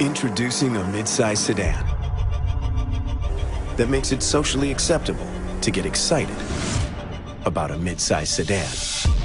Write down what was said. Introducing a midsize sedan that makes it socially acceptable to get excited about a midsize sedan.